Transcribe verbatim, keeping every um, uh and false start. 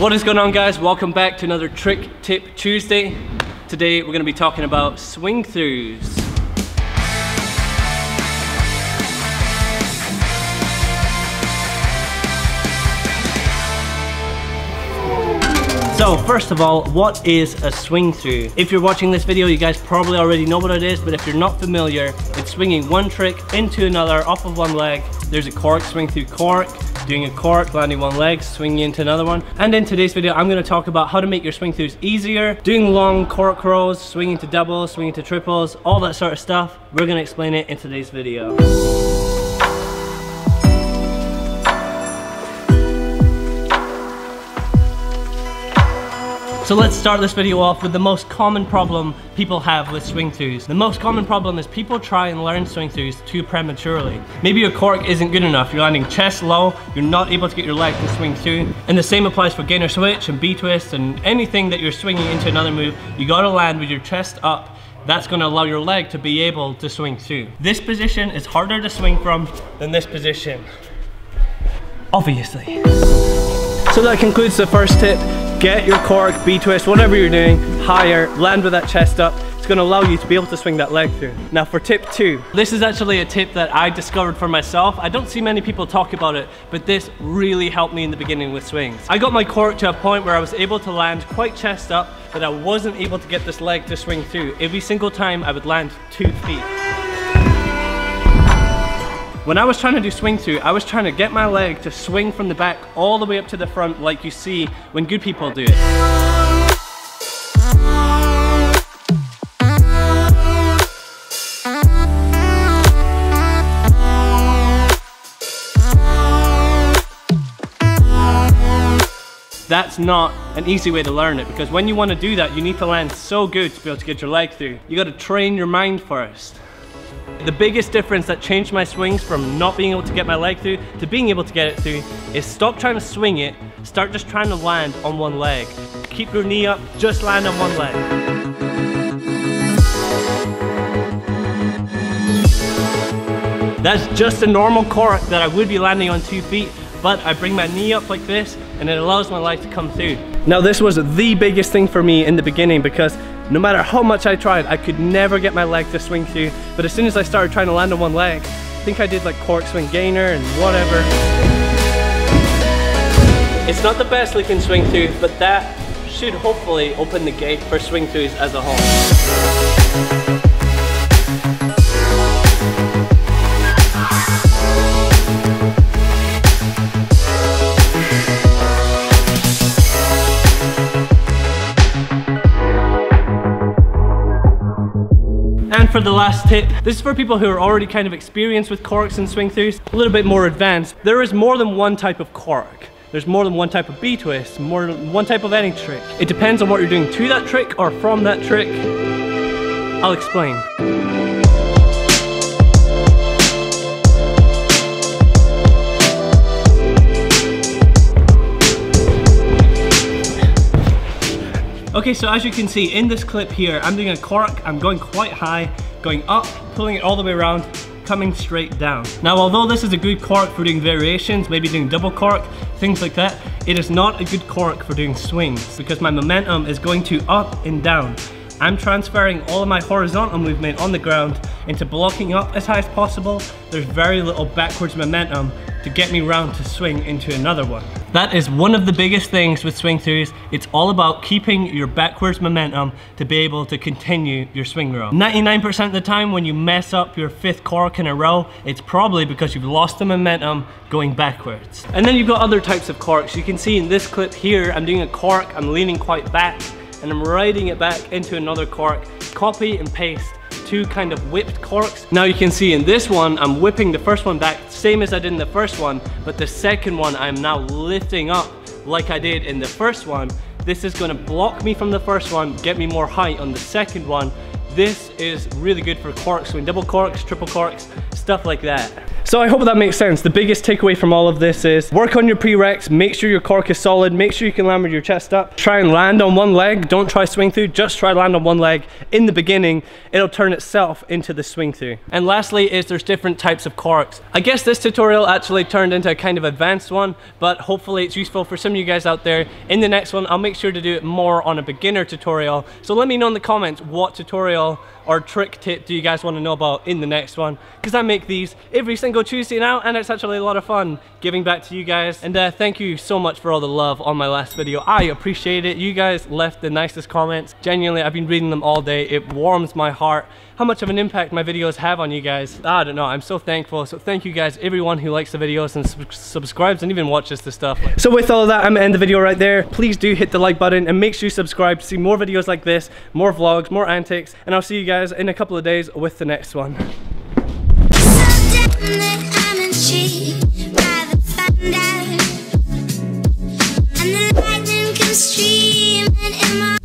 What is going on, guys? Welcome back to another Trick Tip Tuesday. Today we're gonna be talking about swing throughs. So first of all, what is a swing through? If you're watching this video, you guys probably already know what it is, but if you're not familiar, it's swinging one trick into another off of one leg. There's a cork, swing through cork, doing a cork, landing one leg, swinging into another one. And in today's video, I'm gonna talk about how to make your swing throughs easier, doing long cork rows, swinging to doubles, swinging to triples, all that sort of stuff. We're gonna explain it in today's video. So let's start this video off with the most common problem people have with swing throughs. The most common problem is people try and learn swing throughs too prematurely. Maybe your cork isn't good enough, you're landing chest low, you're not able to get your leg to swing through. And the same applies for gainer switch and B-twist and anything that you're swinging into another move. You gotta land with your chest up. That's gonna allow your leg to be able to swing through. This position is harder to swing from than this position, obviously. So that concludes the first tip. Get your cork, B-twist, whatever you're doing, higher, land with that chest up. It's gonna allow you to be able to swing that leg through. Now for tip two. This is actually a tip that I discovered for myself. I don't see many people talk about it, but this really helped me in the beginning with swings. I got my cork to a point where I was able to land quite chest up, but I wasn't able to get this leg to swing through. Every single time I would land two feet. When I was trying to do swing through, I was trying to get my leg to swing from the back all the way up to the front like you see when good people do it. That's not an easy way to learn it, because when you want to do that, you need to land so good to be able to get your leg through. You got to train your mind first. The biggest difference that changed my swings from not being able to get my leg through to being able to get it through is stop trying to swing it, start just trying to land on one leg. Keep your knee up, just land on one leg. That's just a normal cork that I would be landing on two feet, but I bring my knee up like this and it allows my leg to come through. Now this was the biggest thing for me in the beginning, because no matter how much I tried, I could never get my leg to swing through. But as soon as I started trying to land on one leg, I think I did like cork, swing, gainer and whatever. It's not the best looking swing through, but that should hopefully open the gate for swing throughs as a whole. For the last tip, this is for people who are already kind of experienced with corks and swing throughs, a little bit more advanced. There is more than one type of cork. There's more than one type of B-twist, more than one type of any trick. It depends on what you're doing to that trick or from that trick. I'll explain. Okay, so as you can see in this clip here, I'm doing a cork, I'm going quite high, going up, pulling it all the way around, coming straight down. Now, although this is a good cork for doing variations, maybe doing double cork, things like that, it is not a good cork for doing swings, because my momentum is going to up and down. I'm transferring all of my horizontal movement on the ground into blocking up as high as possible. There's very little backwards momentum to get me round to swing into another one. That is one of the biggest things with swing throughs. It's all about keeping your backwards momentum to be able to continue your swing row. ninety-nine percent of the time when you mess up your fifth cork in a row, it's probably because you've lost the momentum going backwards. And then you've got other types of corks. You can see in this clip here, I'm doing a cork, I'm leaning quite back, and I'm riding it back into another cork. Copy and paste two kind of whipped corks. Now you can see in this one, I'm whipping the first one back, same as I did in the first one, but the second one I'm now lifting up like I did in the first one. This is gonna block me from the first one, get me more height on the second one, This is really good for corks, when double corks, triple corks, stuff like that. So I hope that makes sense. The biggest takeaway from all of this is work on your prereqs, make sure your cork is solid, make sure you can land with your chest up. Try and land on one leg, don't try swing through, just try land on one leg. In the beginning, it'll turn itself into the swing through. And lastly is there's different types of corks. I guess this tutorial actually turned into a kind of advanced one, but hopefully it's useful for some of you guys out there. In the next one, I'll make sure to do it more on a beginner tutorial. So let me know in the comments what tutorial or trick tip do you guys want to know about in the next one, because I make these every single Go Tuesday now, and it's actually a lot of fun giving back to you guys. And uh, thank you so much for all the love on my last video. I appreciate it. You guys left the nicest comments. Genuinely, I've been reading them all day. It warms my heart how much of an impact my videos have on you guys. I don't know, I'm so thankful. So thank you guys, everyone who likes the videos and sub subscribes and even watches this stuff. So with all of that, I'm gonna end the video right there. Please do hit the like button and make sure you subscribe to see more videos like this, more vlogs, more antics, and I'll see you guys in a couple of days with the next one. I'm in sheep by the thunder, and the lightning comes streaming in my